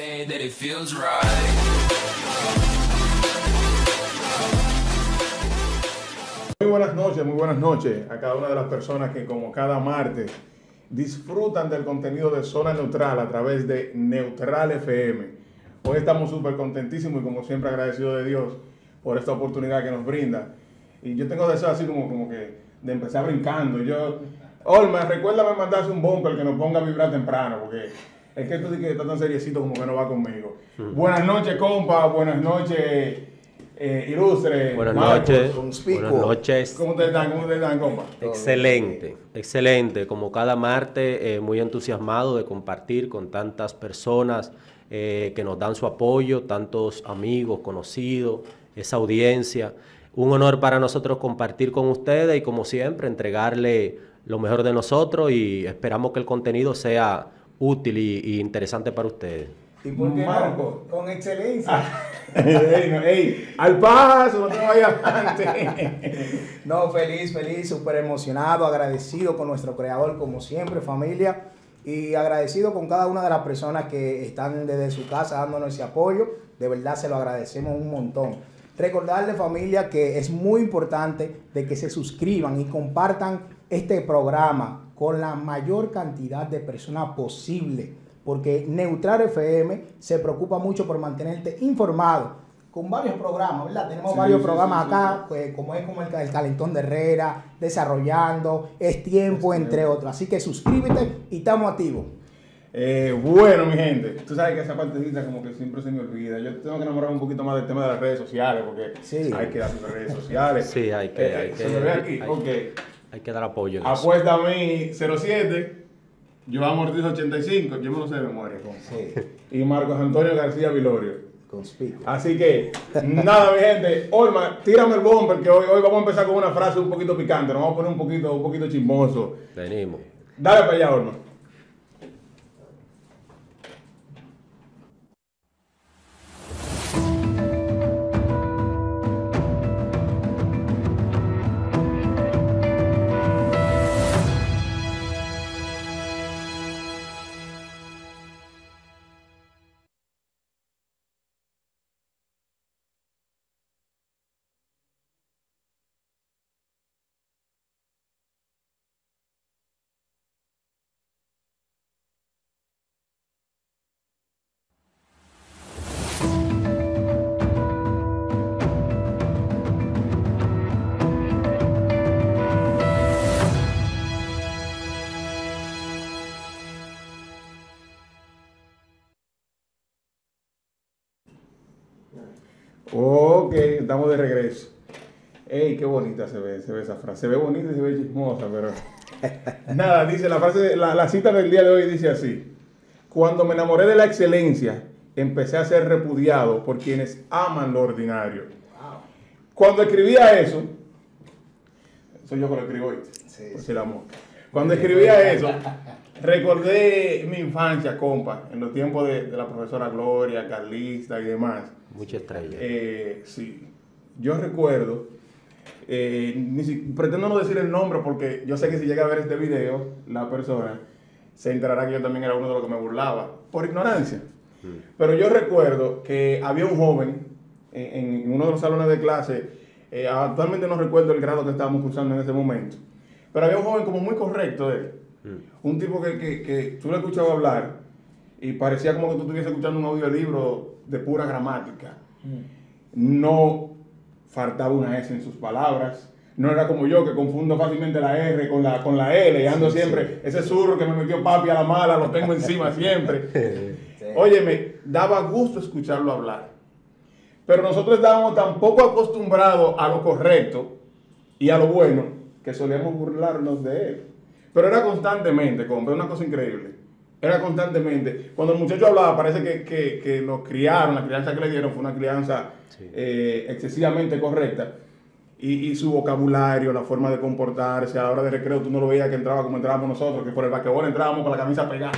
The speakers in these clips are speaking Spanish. say that it feels right. Muy buenas noches a cada una de las personas que, como cada martes, disfrutan del contenido de Zona Neutral a través de Neutral FM. Hoy estamos súper contentísimos y, como siempre, agradecidos de Dios por esta oportunidad que nos brinda. Y yo tengo deseo así como que de empezar brincando. Olma, recuérdame mandarse un bumper que nos ponga a vibrar temprano, porque es que esto está tan seriecito como que no va conmigo. Buenas noches, compa. Buenas noches, ilustre. Buenas noches. Buenas noches. ¿Cómo te están? ¿Cómo te están, compa? Excelente, excelente. Como cada martes, muy entusiasmado de compartir con tantas personas que nos dan su apoyo, tantos amigos, conocidos, esa audiencia. Un honor para nosotros compartir con ustedes y, como siempre, entregarle lo mejor de nosotros, y esperamos que el contenido sea útil y interesante para ustedes. ¿Y por qué Marco? Con excelencia. Al paso, no vayas antes. No, feliz, súper emocionado, agradecido con nuestro creador, como siempre, familia, y agradecido con cada una de las personas que están desde su casa dándonos ese apoyo. De verdad, se lo agradecemos un montón. Recordarle, familia, que es muy importante de que se suscriban y compartan este programa con la mayor cantidad de personas posible, porque Neutral FM se preocupa mucho por mantenerte informado con varios programas, ¿verdad? Tenemos varios programas acá. Pues, como es el Talentón de Herrera, Desarrollando, Es Tiempo, entre otros. Así que suscríbete y estamos activos. Bueno, mi gente, tú sabes que esa partecita como que siempre se me olvida. Yo tengo que enamorar un poquito más del tema de las redes sociales, porque sí, hay que dar sus redes sociales. Sí, hay que. Se me ve aquí, ok. Hay que dar apoyo. Apuesta a mí 07, Joan Ortiz 85, yo me lo sé de memoria. Sí. Y Marcos Antonio García Vilorio. Conspico. Así que, nada, mi gente. Olma, tírame el bomber, porque hoy vamos a empezar con una frase un poquito picante. Nos vamos a poner un poquito chismoso. Venimos. Dale para allá, Olma. Ok, estamos de regreso. Ey, qué bonita se ve esa frase. Se ve bonita y se ve chismosa, pero... Nada, dice la frase, la cita del día de hoy dice así: cuando me enamoré de la excelencia, empecé a ser repudiado por quienes aman lo ordinario. Wow. Cuando escribía eso... Soy yo que lo escribo hoy. Sí. Por si el amor. Cuando escribía eso, recordé mi infancia, compa, en los tiempos de la profesora Gloria, Carlista y demás. Mucha estrella. Sí, yo recuerdo, pretendo no decir el nombre porque yo sé que si llega a ver este video, la persona se enterará que yo también era uno de los que me burlaba, por ignorancia. Pero yo recuerdo que había un joven en uno de los salones de clase, actualmente no recuerdo el grado que estábamos cursando en ese momento, pero había un joven como muy correcto de él. Un tipo que tú le escuchabas hablar y parecía como que tú estuvieses escuchando un audiolibro de pura gramática. No faltaba una S en sus palabras. No era como yo, que confundo fácilmente la R con la L y ando siempre. Ese zurro que me metió papi a la mala, lo tengo encima siempre. Óyeme, daba gusto escucharlo hablar. Pero nosotros estábamos tan poco acostumbrados a lo correcto y a lo bueno que solíamos burlarnos de él. Pero era constantemente, compa, una cosa increíble. Era constantemente. Cuando el muchacho hablaba, parece que lo criaron, la crianza que le dieron fue una crianza excesivamente correcta. Y su vocabulario, la forma de comportarse, a la hora de recreo, tú no lo veías que entraba como entrábamos nosotros, que por el basquetbol entrábamos con la camisa pegada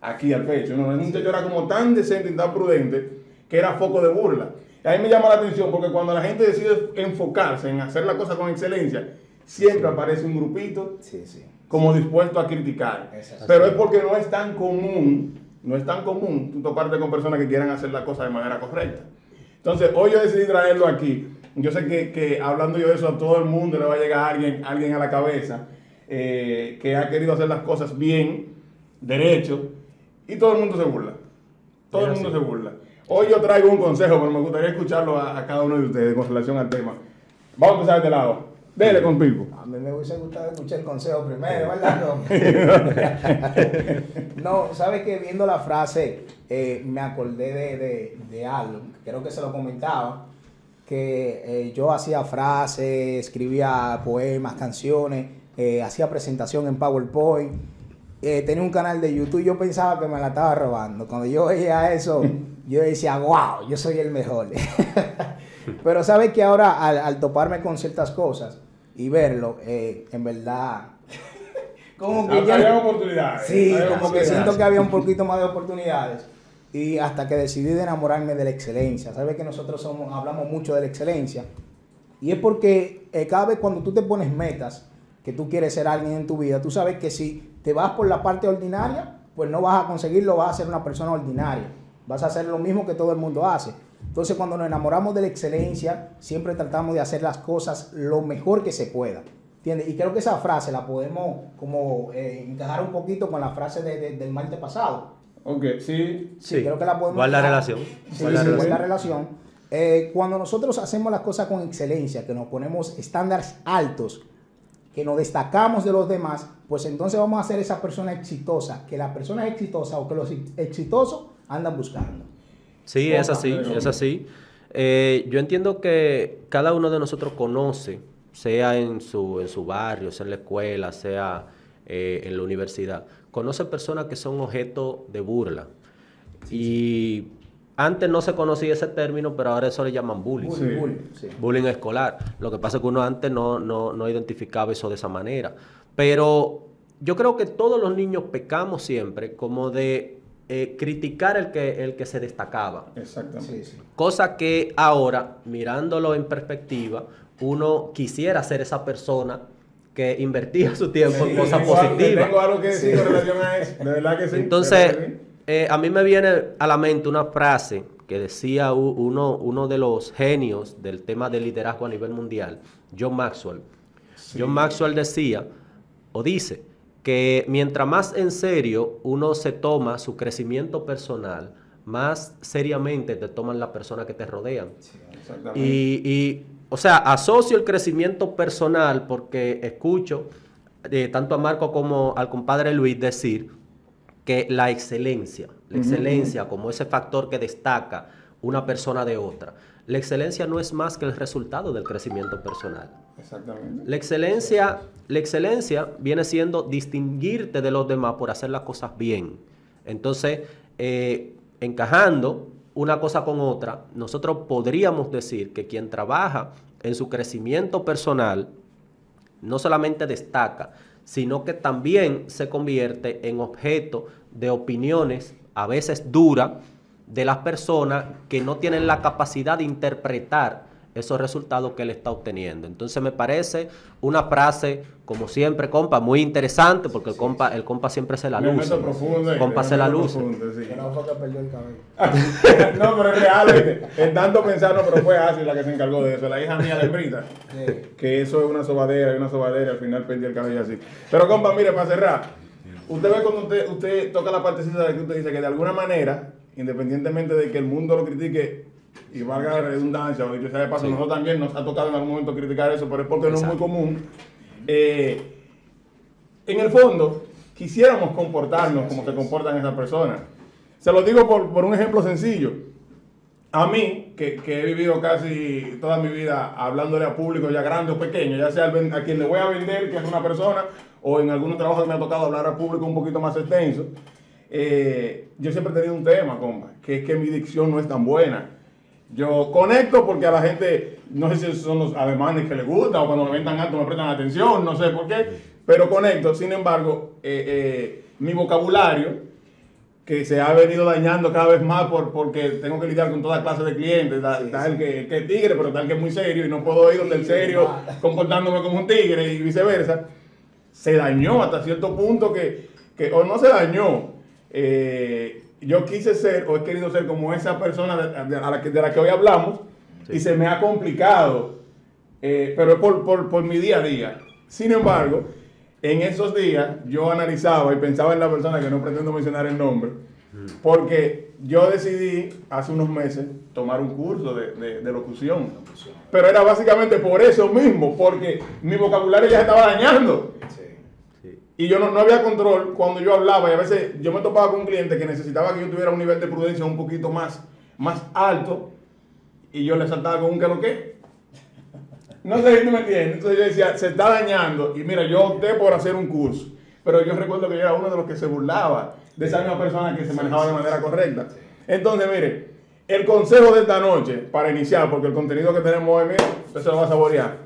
aquí al pecho. No, el muchacho era como tan decente y tan prudente que era foco de burla. Y a mí me llama la atención porque cuando la gente decide enfocarse en hacer la cosa con excelencia, siempre aparece un grupito como dispuesto a criticar. Pero es porque no es tan común No es tan común tú toparte con personas que quieran hacer la cosa de manera correcta. Entonces, hoy yo decidí traerlo aquí. Yo sé que hablando yo de eso a todo el mundo le va a llegar alguien a la cabeza que ha querido hacer las cosas bien, derecho, y todo el mundo se burla. Todo el mundo se burla. Hoy yo traigo un consejo, pero me gustaría escucharlo a cada uno de ustedes con relación al tema. Vamos a empezar de este lado. Dele con Pico. A mí me hubiese gustado escuchar el consejo primero, ¿verdad? No, sabes que viendo la frase me acordé de algo, creo que se lo comentaba, que yo hacía frases, escribía poemas, canciones, hacía presentación en PowerPoint, tenía un canal de YouTube y yo pensaba que me la estaba robando. Cuando yo veía eso, yo decía, wow, yo soy el mejor. Pero sabes que ahora al toparme con ciertas cosas y verlo, en verdad, como que ya había oportunidades. Sí, como que siento que había un poquito más de oportunidades. Y hasta que decidí de enamorarme de la excelencia. Sabes que nosotros hablamos mucho de la excelencia. Y es porque cada vez cuando tú te pones metas, que tú quieres ser alguien en tu vida, tú sabes que si te vas por la parte ordinaria, pues no vas a conseguirlo, vas a ser una persona ordinaria. Vas a hacer lo mismo que todo el mundo hace. Entonces, cuando nos enamoramos de la excelencia, siempre tratamos de hacer las cosas lo mejor que se pueda. ¿Entiendes? Y creo que esa frase la podemos como encajar un poquito con la frase del martes pasado. Ok, sí. Sí, creo que la podemos... ¿Cuál la relación? Sí, ¿cuál la relación? Cuando nosotros hacemos las cosas con excelencia, que nos ponemos estándares altos, que nos destacamos de los demás, pues entonces vamos a ser esa persona exitosa, que las personas exitosas o que los exitosos andan buscando. Sí, es así, es así. Yo entiendo que cada uno de nosotros conoce, sea en su barrio, sea en la escuela, sea en la universidad, conoce personas que son objeto de burla. Sí, y antes no se conocía ese término, pero ahora eso le llaman bullying. Sí. Bullying escolar. Lo que pasa es que uno antes no identificaba eso de esa manera. Pero yo creo que todos los niños pecamos siempre como de... criticar el que se destacaba. Exactamente. Sí, sí. Cosa que ahora, mirándolo en perspectiva, uno quisiera ser esa persona que invertía su tiempo en cosas positivas. Tengo algo que decir en relación a eso. De verdad que sí. Entonces, a mí me viene a la mente una frase que decía uno de los genios del tema de liderazgo a nivel mundial, John Maxwell. Sí. John Maxwell decía, o dice, que mientras más en serio uno se toma su crecimiento personal, más seriamente te toman las personas que te rodean. Sí, exactamente. Y o sea, asocio el crecimiento personal porque escucho tanto a Marco como al compadre Luis decir que la excelencia como ese factor que destaca una persona de otra. La excelencia no es más que el resultado del crecimiento personal. Exactamente. La excelencia viene siendo distinguirte de los demás por hacer las cosas bien. Entonces, encajando una cosa con otra, nosotros podríamos decir que quien trabaja en su crecimiento personal no solamente destaca, sino que también se convierte en objeto de opiniones a veces duras, de las personas que no tienen la capacidad de interpretar esos resultados que él está obteniendo. Entonces me parece una frase, como siempre, compa, muy interesante, porque el compa siempre se la luce. El compa se la luce. No, pero es real, en tanto pensarlo, pero fue así la que se encargó de eso, la hija mía de Brita, que eso es una sobadera, al final perdió el cabello así. Pero compa, mire, para cerrar, usted ve cuando usted toca la partecita de que usted dice que de alguna manera, independientemente de que el mundo lo critique y valga la redundancia, o sea, de paso, nosotros también nos ha tocado en algún momento criticar eso, pero es porque no es muy común. En el fondo, quisiéramos comportarnos como se comportan esas personas. Se lo digo por un ejemplo sencillo. A mí, que he vivido casi toda mi vida hablándole a público ya grande o pequeño, ya sea a quien le voy a vender, que es una persona, o en algunos trabajos que me ha tocado hablar al público un poquito más extenso, yo siempre he tenido un tema, compa, que es que mi dicción no es tan buena. Yo conecto porque a la gente, no sé si son los alemanes que les gusta o cuando me ven tan alto me prestan atención, no sé por qué, pero conecto. Sin embargo, mi vocabulario, que se ha venido dañando cada vez más porque tengo que lidiar con toda clase de clientes, tal que es tigre, pero tal que es muy serio y no puedo ir donde el serio comportándome como un tigre y viceversa, se dañó hasta cierto punto que o no se dañó. yo quise ser o he querido ser como esa persona de la que hoy hablamos, sí, y se me ha complicado, pero es por mi día a día. Sin embargo, en esos días yo analizaba y pensaba en la persona que no pretendo mencionar el nombre, sí, porque yo decidí hace unos meses tomar un curso de locución, pero era básicamente por eso mismo, porque mi vocabulario ya se estaba dañando. Sí. Y yo no había control cuando yo hablaba, y a veces yo me topaba con un cliente que necesitaba que yo tuviera un nivel de prudencia un poquito más alto, y yo le saltaba con un que lo que. No sé si tú me entiendes. Entonces yo decía, se está dañando, y mira, yo opté por hacer un curso, pero yo recuerdo que yo era uno de los que se burlaba de esa misma persona que se manejaba de manera correcta. Entonces, mire, el consejo de esta noche, para iniciar, porque el contenido que tenemos hoy, mira, usted se lo va a saborear,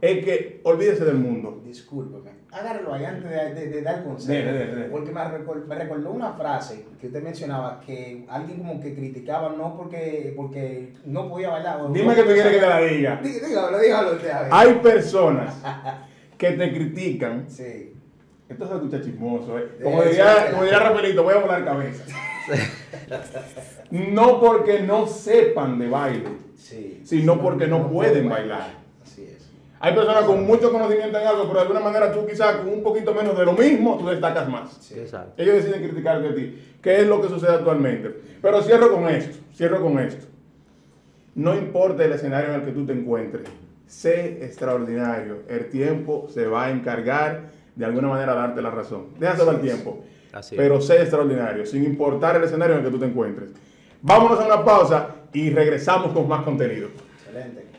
es que olvídese del mundo. Discúlpame. Agárralo ahí antes de dar consejo, porque me recordó una frase que usted mencionaba, que alguien como que criticaba, no porque no podía bailar. Dime que tú quieres que te la diga. Dígalo usted, a ver. Hay personas que te critican. Sí. Esto se escucha chismoso, ¿eh? Como diría Rafaelito, voy a volar cabeza. No porque no sepan de baile, sí, sino porque no pueden bailar. Hay personas con mucho conocimiento en algo, pero de alguna manera tú quizás con un poquito menos de lo mismo, tú destacas más. Sí, exacto. Ellos deciden criticarte a ti, que es lo que sucede actualmente. Pero cierro con esto. No importa el escenario en el que tú te encuentres, sé extraordinario. El tiempo se va a encargar de alguna manera de darte la razón. Déjalo al tiempo, pero sé extraordinario, sin importar el escenario en el que tú te encuentres. Vámonos a una pausa y regresamos con más contenido. Excelente.